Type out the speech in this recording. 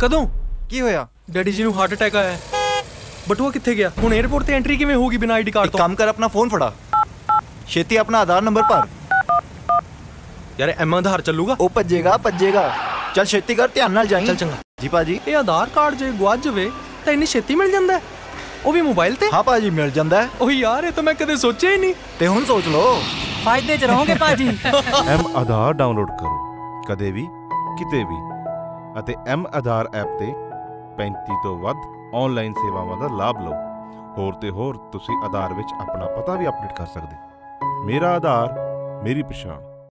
कदों की होया? डैडी जी नूं हार्ट अटैक आया है। बटुआ कित्थे गया? हुण एयरपोर्ट ते एंट्री किवें होगी बिना आईडी कार्ड तो? काम कर, अपना फोन फड़ा, छेती अपना आधार नंबर भर। यार एम आधार चलूगा? ओ भजेगा भजेगा, चल छेती कर, ध्यान नाल जाईं। चल चंगा जी भाजी। ए आधार कार्ड जे गवाच जावे तां इन्नी छेती मिल जांदा है? ओ भी मोबाइल ते? हां भाजी मिल जांदा है। ओ यार ए तां मैं कदे सोचया ही नहीं। ते हुण सोच लो, फायदे च रहोगे भाजी। एम आधार डाउनलोड करो कदे भी किते भी अते एम आधार ऐप ते 35 तो वध ऑनलाइन सेवावां दा लाभ लो। होर ते होर तुसी आधार विच अपना पता भी अपडेट कर सकदे। मेरा आधार मेरी पहचान।